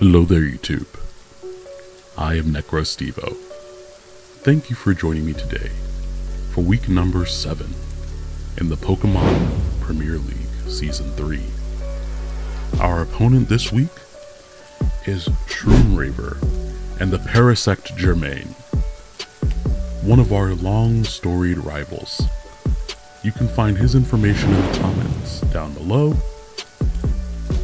Hello there YouTube, I am Necrostevo. Thank you for joining me today for week number 7 in the Pokemon Premier League Season 3. Our opponent this week is Shroomraver and the Parasect Germaine, one of our long storied rivals. You can find his information in the comments down below,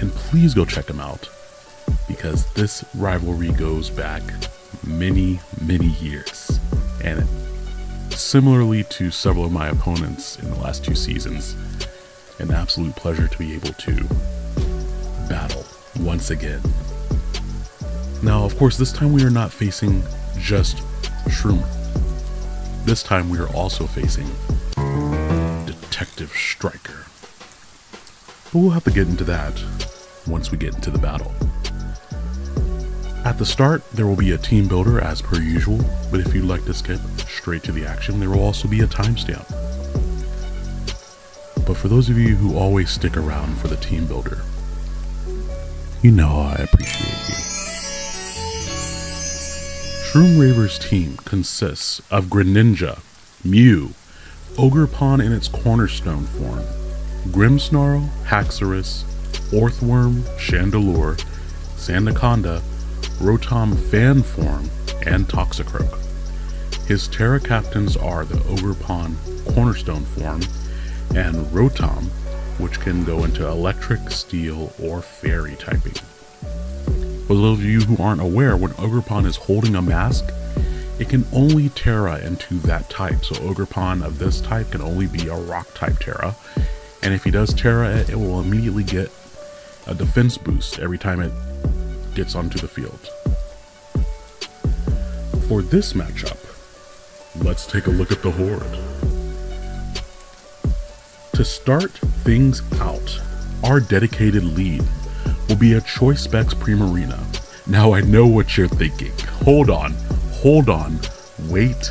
and please go check him out, because this rivalry goes back many years, and similarly to several of my opponents in the last 2 seasons, an absolute pleasure to be able to battle once again. Now of course this time we are not facing just Shroomer, this time we are also facing Detective Stryker, but we'll have to get into that once we get into the battle. At the start, there will be a team builder as per usual, but if you'd like to skip straight to the action, there will also be a timestamp. But for those of you who always stick around for the team builder, you know I appreciate you. Shroomraver's team consists of Greninja, Mew, Ogerpon in its cornerstone form, Grimmsnarl, Haxorus, Orthworm, Chandelure, Sandaconda, Rotom fan form, and Toxicroak. His Terra captains are the Ogerpon cornerstone form and Rotom, which can go into electric, steel, or fairy typing. For those of you who aren't aware, when Ogerpon is holding a mask, it can only Terra into that type, so Ogerpon of this type can only be a rock type Terra, and if he does Terra it will immediately get a defense boost every time it gets onto the field. For this matchup, let's take a look at the Horde. To start things out, our dedicated lead will be a Choice Specs Primarina. Now I know what you're thinking. Hold on, wait.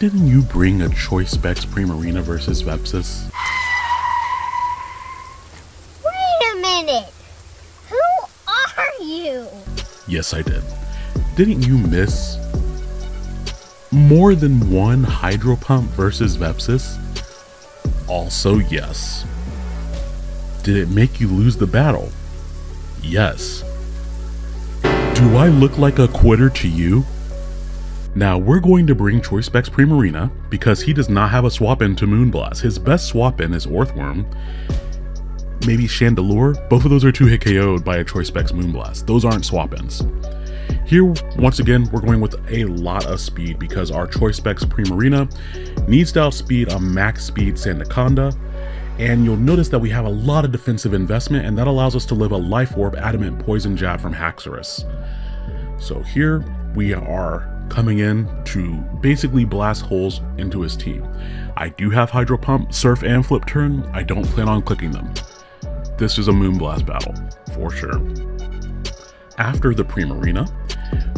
Didn't you bring a Choice Specs Primarina versus Vepsis? Wait a minute! Who are you? Yes, I did. Didn't you miss more than one Hydro Pump versus Vepsis? Also, yes. Did it make you lose the battle? Yes. Do I look like a quitter to you? Now we're going to bring Choice Specs Primarina because he does not have a swap in to Moonblast. His best swap in is Orthworm, maybe Chandelure. Both of those are 2-hit KO'd by a Choice Specs Moonblast. Those aren't swap ins. Here, once again, we're going with a lot of speed because our Choice Specs Primarina needs to outspeed a max speed Sandaconda. And you'll notice that we have a lot of defensive investment, and that allows us to live a Life Orb Adamant Poison Jab from Haxorus. So here we are, coming in to basically blast holes into his team. I do have Hydro Pump, Surf, and Flip Turn. I don't plan on clicking them. This is a Moonblast battle, for sure. After the Primarina,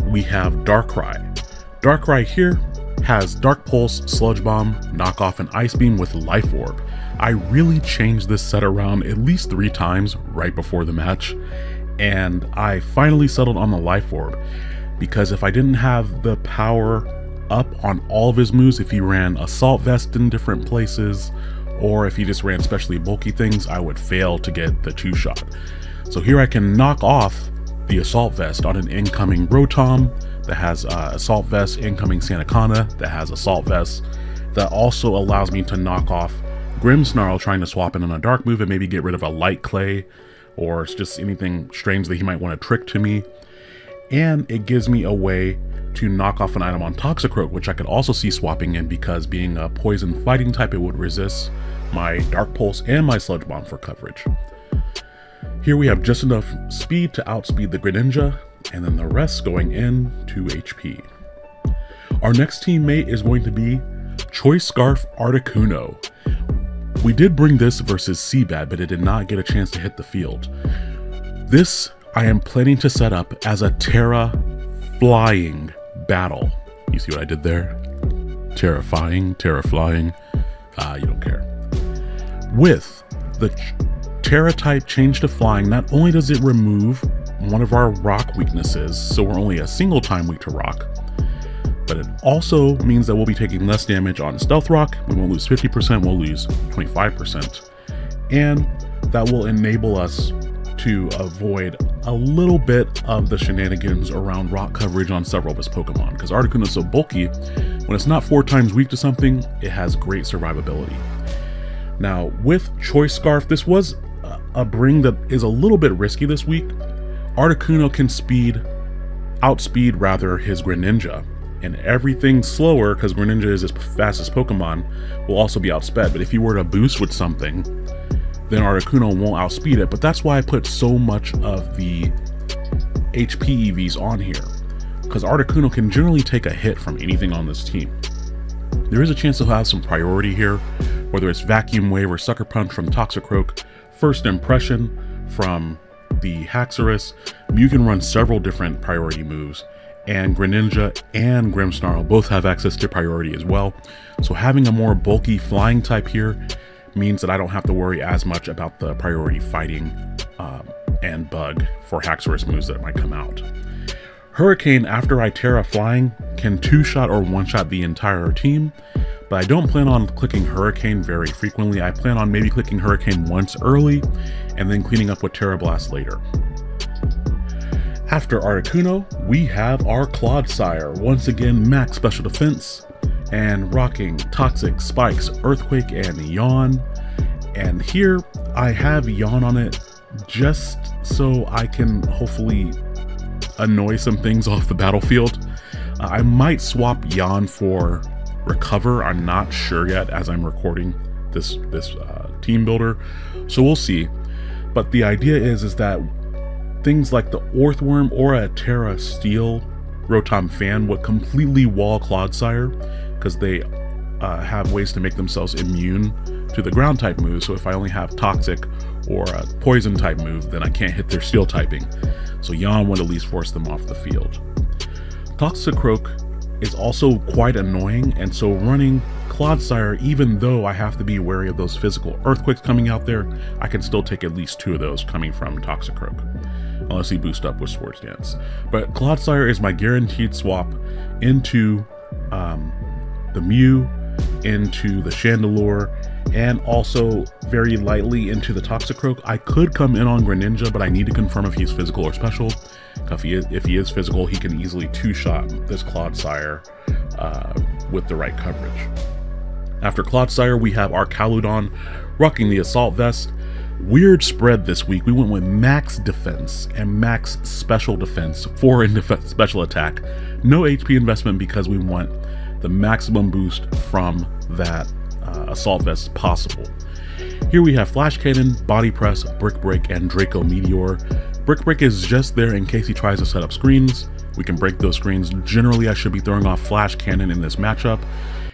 we have Darkrai. Darkrai here has Dark Pulse, Sludge Bomb, Knock Off, and Ice Beam with Life Orb. I really changed this set around at least 3 times right before the match, and I finally settled on the Life Orb, because if I didn't have the power up on all of his moves, if he ran Assault Vest in different places, or if he just ran especially bulky things, I would fail to get the 2-shot. So here I can knock off the Assault Vest on an incoming Rotom that has Assault Vest, incoming Sandaconda that has Assault Vest. That also allows me to knock off Grimmsnarl trying to swap in on a Dark move and maybe get rid of a Light Clay, or it's just anything strange that he might want to trick to me. And it gives me a way to knock off an item on Toxicroak, which I could also see swapping in, because being a poison fighting type, it would resist my Dark Pulse and my Sludge Bomb for coverage. Here we have just enough speed to outspeed the Greninja, and then the rest going in to HP. Our next teammate is going to be Choice Scarf Articuno. We did bring this versus Seabad, but it did not get a chance to hit the field. This I am planning to set up as a Terra flying battle. You see what I did there? Terrifying, Terra flying, you don't care. With the Terra type change to flying, not only does it remove one of our rock weaknesses, so we're only a single time weak to rock, but it also means that we'll be taking less damage on Stealth Rock. We won't lose 50%, we'll lose 25%. And that will enable us to avoid a little bit of the shenanigans around rock coverage on several of his Pokemon, because Articuno is so bulky, when it's not 4 times weak to something, it has great survivability. Now, with Choice Scarf, this was a bring that is a little bit risky this week. Articuno can outspeed his Greninja, and everything slower, because Greninja is his fastest Pokemon, will also be outsped. But if you were to boost with something, then Articuno won't outspeed it. But that's why I put so much of the HP EVs on here, because Articuno can generally take a hit from anything on this team. There is a chance to have some priority here, whether it's Vacuum Wave or Sucker Punch from Toxicroak, First Impression from the Haxorus. Mew can run several different priority moves, and Greninja and Grimmsnarl both have access to priority as well. So having a more bulky flying type here means that I don't have to worry as much about the priority fighting and bug for Haxorus moves that might come out. Hurricane, after I Terra flying, can 2-shot or 1-shot the entire team, but I don't plan on clicking Hurricane very frequently. I plan on maybe clicking Hurricane once early and then cleaning up with Terra Blast later. After Articuno, we have our Clodsire, once again max special defense, and rocking Toxic, Spikes, Earthquake, and Yawn. And here I have Yawn on it just so I can hopefully annoy some things off the battlefield. I might swap Yawn for Recover. I'm not sure yet as I'm recording this team builder, so we'll see. But the idea is that things like the Orthworm or a Terra Steel Rotom Fan would completely wall Clodsire, because they have ways to make themselves immune to the ground type move. So if I only have Toxic or a poison type move, then I can't hit their steel typing. So Yawn would at least force them off the field. Toxicroak is also quite annoying, and so running Clodsire, even though I have to be wary of those physical earthquakes coming out there, I can still take at least 2 of those coming from Toxicroak, unless he boosts up with Swords Dance. But Clodsire is my guaranteed swap into the Mew, into the Chandelure, and also very lightly into the Toxicroak. I could come in on Greninja, but I need to confirm if he's physical or special. If he is physical, he can easily 2-shot this Clodsire with the right coverage. After Clodsire, we have Archaludon rocking the Assault Vest. Weird spread this week. We went with max defense and max special defense, 4 in defense, special attack. No HP investment, because we want the maximum boost from that Assault Vest possible. Here we have Flash Cannon, Body Press, Brick Break, and Draco Meteor. Brick Break is just there in case he tries to set up screens. We can break those screens. Generally, I should be throwing off Flash Cannon in this matchup,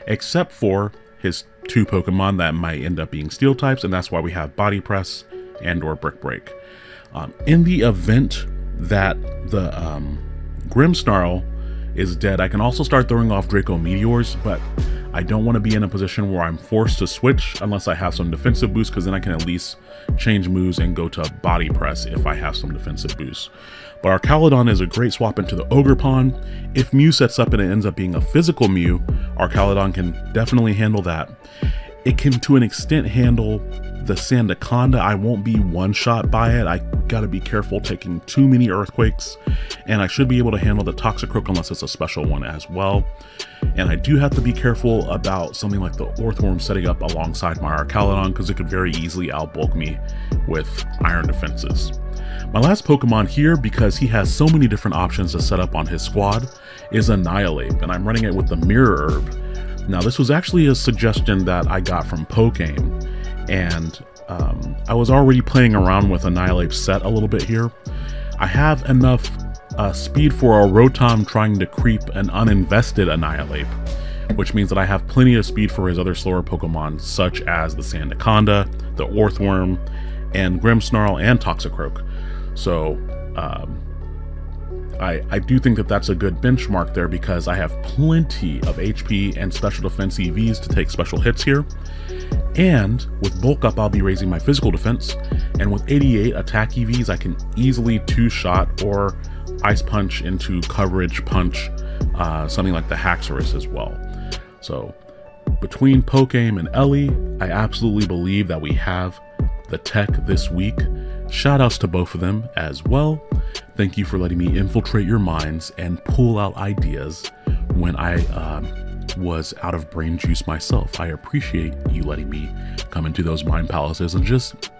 except for his 2 Pokemon that might end up being steel types, and that's why we have Body Press and or Brick Break. In the event that the Grimmsnarl is dead, I can also start throwing off Draco Meteors, but I don't want to be in a position where I'm forced to switch unless I have some defensive boost, because then I can at least change moves and go to Body Press if I have some defensive boost. But Archaludon is a great swap into the Ogerpon. If Mew sets up and it ends up being a physical Mew, Archaludon can definitely handle that. It can, to an extent, handle the Sandaconda. I won't be 1-shot by it. I gotta be careful taking too many earthquakes, and I should be able to handle the Toxicroak unless it's a special one as well. And I do have to be careful about something like the Orthworm setting up alongside my Archaludon, because it could very easily outbulk me with iron defenses. My last Pokemon here, because he has so many different options to set up on his squad, is Annihilape, and I'm running it with the Mirror Herb. Now, this was actually a suggestion that I got from Pokeaim, and I was already playing around with Annihilape's set a little bit here. I have enough speed for a Rotom trying to creep an uninvested Annihilape, which means that I have plenty of speed for his other slower Pokemon, such as the Sandaconda, the Orthworm, and Grimmsnarl, and Toxicroak. So I do think that that's a good benchmark there, because I have plenty of HP and special defense EVs to take special hits here. And with Bulk Up, I'll be raising my physical defense, and with 88 attack EVs, I can easily two-shot or Ice Punch into Coverage Punch, something like the Haxorus as well. So between Pokeaim and Ellie, I absolutely believe that we have the tech this week. Shoutouts to both of them as well. Thank you for letting me infiltrate your minds and pull out ideas when I was out of brain juice myself. I appreciate you letting me come into those mind palaces and just,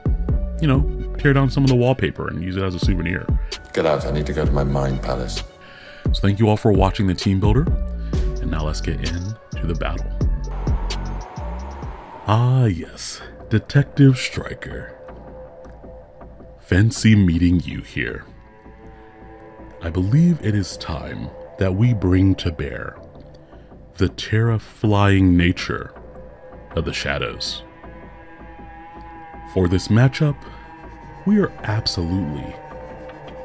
you know, tear down some of the wallpaper and use it as a souvenir. Get out, I need to go to my mind palace. So thank you all for watching the team builder, and now let's get into the battle. Ah yes, Detective Stryker. Fancy meeting you here. I believe it is time that we bring to bear the terrifying nature of the shadows. For this matchup, we are absolutely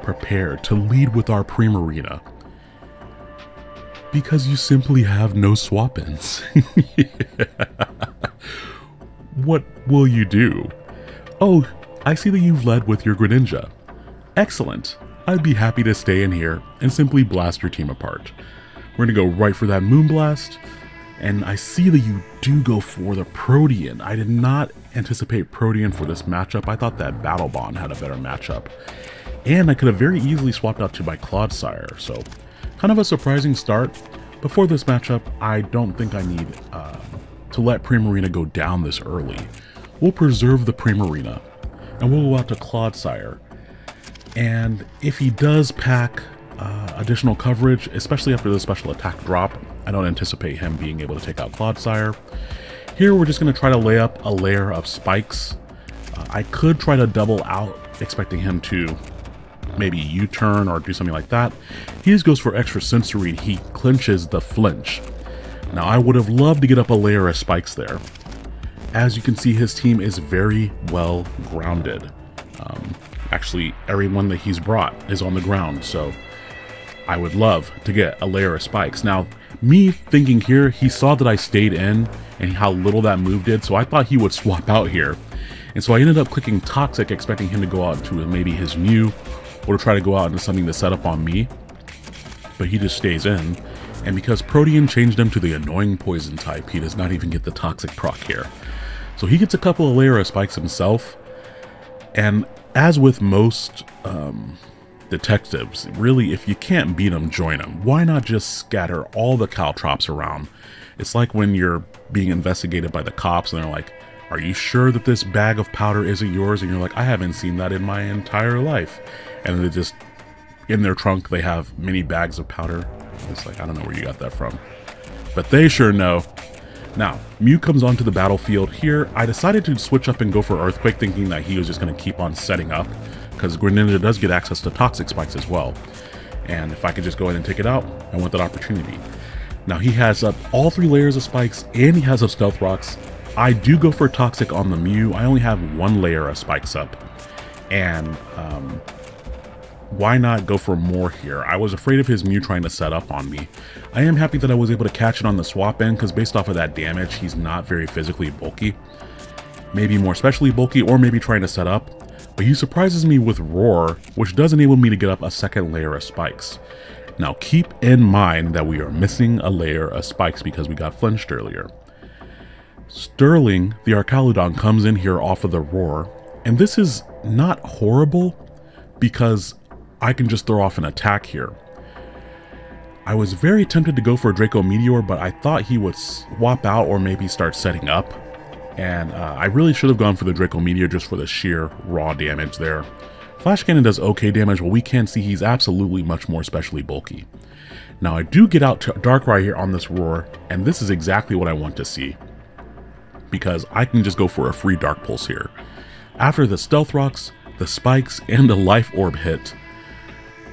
prepared to lead with our Primarina because you simply have no swap-ins. What will you do? Oh, I see that you've led with your Greninja. Excellent. I'd be happy to stay in here and simply blast your team apart. We're gonna go right for that Moonblast, and I see that you do go for the Protean. I did not anticipate Protean for this matchup. I thought that Battle Bond had a better matchup, and I could have very easily swapped out to my Clodsire, so kind of a surprising start. But for this matchup, I don't think I need to let Primarina go down this early. We'll preserve the Primarina, and we'll go out to Clodsire, and if he does pack additional coverage, especially after the special attack drop, I don't anticipate him being able to take out Clodsire. Here we're just going to try to lay up a layer of spikes. I could try to double out, expecting him to maybe U-turn or do something like that. He just goes for extra sensory. He clinches the flinch. Now I would have loved to get up a layer of spikes there. As you can see, his team is very well grounded. Actually, everyone that he's brought is on the ground, so I would love to get a layer of spikes. Now, me thinking here, he saw that I stayed in and how little that move did, so I thought he would swap out here. And so I ended up clicking Toxic, expecting him to go out to maybe his Mew, or to try to go out into something to set up on me, but he just stays in. And because Protean changed him to the annoying poison type, he does not even get the Toxic proc here. So he gets a couple of layer of spikes himself, and as with most detectives, really, if you can't beat them, join them. Why not just scatter all the caltrops around? It's like when you're being investigated by the cops and they're like, are you sure that this bag of powder isn't yours? And you're like, I haven't seen that in my entire life. And they just, in their trunk, they have many bags of powder. It's like, I don't know where you got that from, but they sure know. Now, Mew comes onto the battlefield here. I decided to switch up and go for Earthquake, thinking that he was just gonna keep on setting up, because Greninja does get access to Toxic Spikes as well. And if I could just go ahead and take it out, I want that opportunity. Now he has up all three layers of spikes, and he has up Stealth Rocks. I do go for Toxic on the Mew. I only have one layer of spikes up. And why not go for more here? I was afraid of his Mew trying to set up on me. I am happy that I was able to catch it on the swap end, because based off of that damage, he's not very physically bulky. Maybe more specially bulky, or maybe trying to set up. But he surprises me with Roar, which does enable me to get up a second layer of spikes. Now keep in mind that we are missing a layer of spikes because we got flinched earlier. Sterling, the Archaludon, comes in here off of the Roar, and this is not horrible because I can just throw off an attack here. I was very tempted to go for a Draco Meteor, but I thought he would swap out or maybe start setting up. And I really should have gone for the Draco Meteor just for the sheer raw damage there. Flash Cannon does okay damage, but we can see he's absolutely much more specially bulky. Now I do get out to Darkrai here on this Roar, and this is exactly what I want to see, because I can just go for a free Dark Pulse here. After the Stealth Rocks, the Spikes, and the Life Orb hit,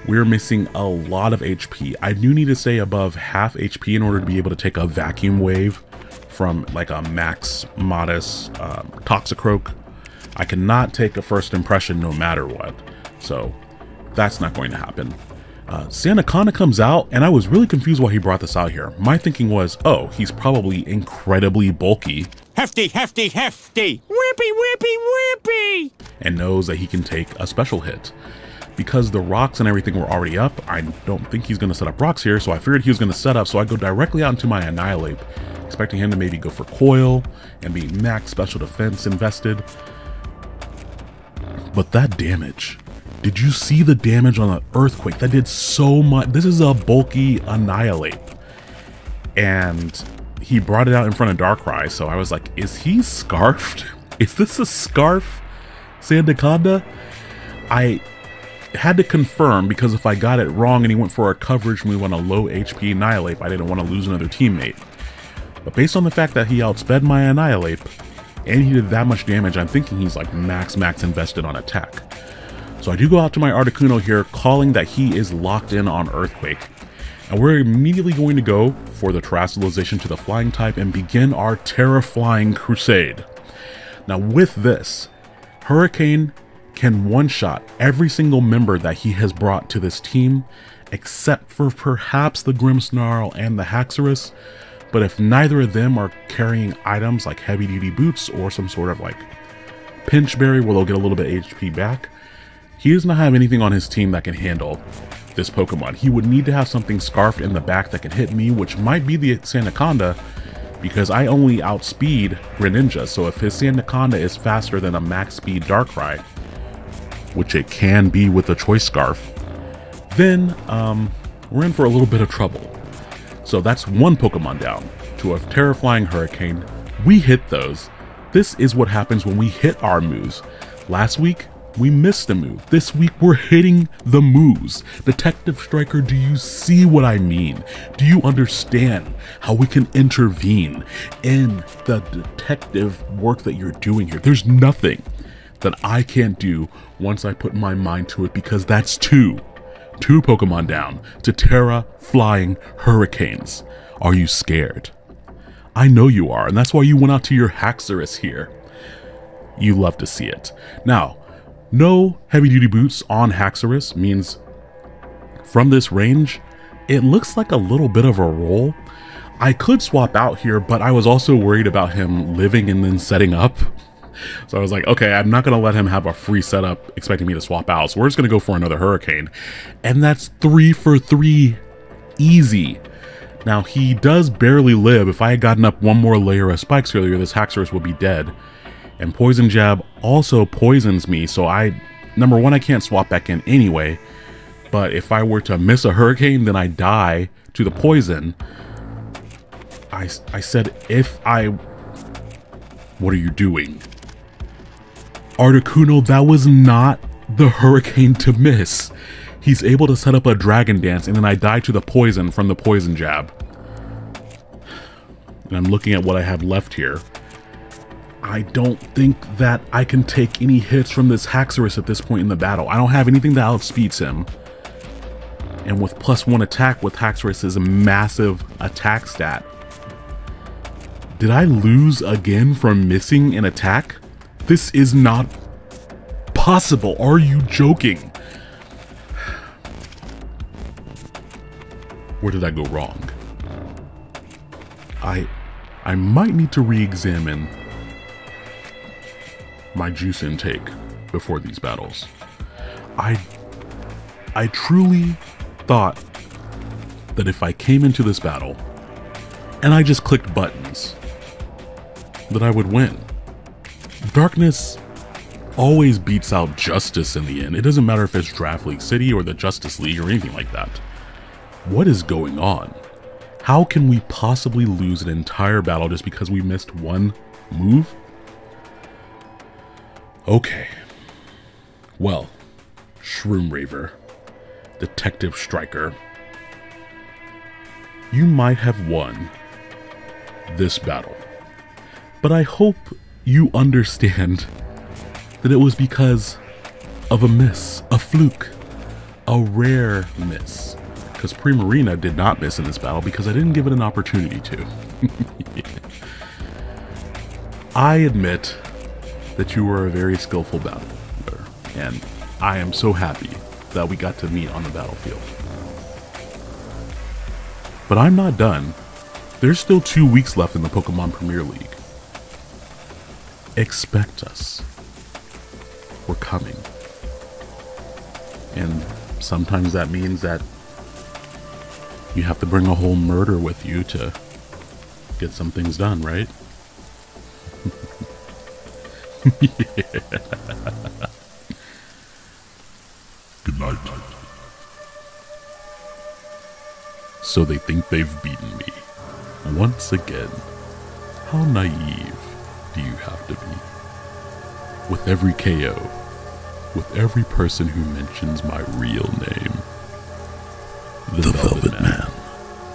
we're missing a lot of HP. I do need to stay above half HP in order to be able to take a Vacuum Wave from like a max modest Toxicroak. I cannot take a first impression no matter what, so that's not going to happen. Sandaconda comes out, and I was really confused why he brought this out here. My thinking was, oh, he's probably incredibly bulky Hefty, hefty, hefty! Whippy, whippy, whippy! And knows that he can take a special hit. Because the rocks and everything were already up, I don't think he's going to set up rocks here, so I figured he was going to set up, so I go directly out into my Annihilape, expecting him to maybe go for Coil and be max special defense invested. But that damage, did you see the damage on the Earthquake? That did so much. This is a bulky Annihilape. And he brought it out in front of Darkrai, so I was like, is he scarfed? Is this a scarf Sandaconda? I had to confirm, because if I got it wrong and he went for our coverage move on a low HP Annihilape, I didn't want to lose another teammate. But based on the fact that he outsped my Annihilape and he did that much damage, I'm thinking he's like max invested on attack. So I do go out to my Articuno here, calling that he is locked in on Earthquake. And we're immediately going to go for the Terastallization to the Flying type and begin our Terra Flying crusade. Now with this, Hurricane can one-shot every single member that he has brought to this team, except for perhaps the Grimmsnarl and the Haxorus. But if neither of them are carrying items like heavy-duty boots or some sort of like pinch berry where they'll get a little bit of HP back, he does not have anything on his team that can handle this Pokemon. He would need to have something scarfed in the back that can hit me, which might be the Sandaconda, because I only outspeed Greninja. So if his Sandaconda is faster than a max speed Darkrai, which it can be with a Choice Scarf, then we're in for a little bit of trouble. So that's one Pokemon down to a Terra Flying Hurricane. We hit those. This is what happens when we hit our moves. Last week, we missed the move. This week, we're hitting the moves. Detective Stryker, do you see what I mean? Do you understand how we can intervene in the detective work that you're doing here? There's nothing that I can't do once I put my mind to it, because that's two Pokemon down to Terra Flying Hurricanes. Are you scared? I know you are, and that's why you went out to your Haxorus here. You love to see it. Now, no heavy duty boots on Haxorus means from this range, it looks like a little bit of a roll. I could swap out here, but I was also worried about him living and then setting up. So I was like, okay, I'm not going to let him have a free setup expecting me to swap out. So we're just going to go for another Hurricane. And that's 3 for 3. Easy. Now, he does barely live. If I had gotten up one more layer of spikes earlier, this Haxorus would be dead. And Poison Jab also poisons me. So number one, I can't swap back in anyway. But if I were to miss a Hurricane, then I die to the poison. I said, what are you doing? Articuno, that was not the Hurricane to miss. He's able to set up a Dragon Dance, and then I die to the poison from the Poison Jab. And I'm looking at what I have left here. I don't think that I can take any hits from this Haxorus at this point in the battle. I don't have anything that outspeeds him. And with +1 attack with Haxorus's massive attack stat, did I lose again from missing an attack? This is not possible. Are you joking? Where did I go wrong? I might need to re-examine my juice intake before these battles. I truly thought that if I came into this battle and I just clicked buttons, that I would win. Darkness always beats out justice in the end. It doesn't matter if it's Draft League City or the Justice League or anything like that. What is going on? How can we possibly lose an entire battle just because we missed one move? Okay. Well, Shroomraver, Detective Stryker, you might have won this battle, but I hope you understand that it was because of a miss, a fluke, a rare miss, because Primarina did not miss in this battle because I didn't give it an opportunity to. I admit that you were a very skillful battler, and I am so happy that we got to meet on the battlefield. But I'm not done. There's still 2 weeks left in the Pokemon Premier League. Expect us. We're coming. And sometimes that means that you have to bring a whole murder with you to get some things done, right? Yeah. Good night. So they think they've beaten me. Once again. How naive do you have to be? With every KO, with every person who mentions my real name, the Velvet Man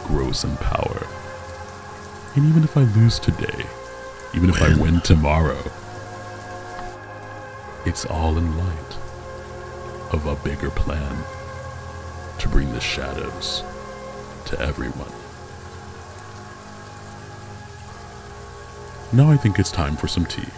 grows in power. And even if I lose today, even if I win tomorrow, it's all in light of a bigger plan to bring the shadows to everyone. Now I think it's time for some tea.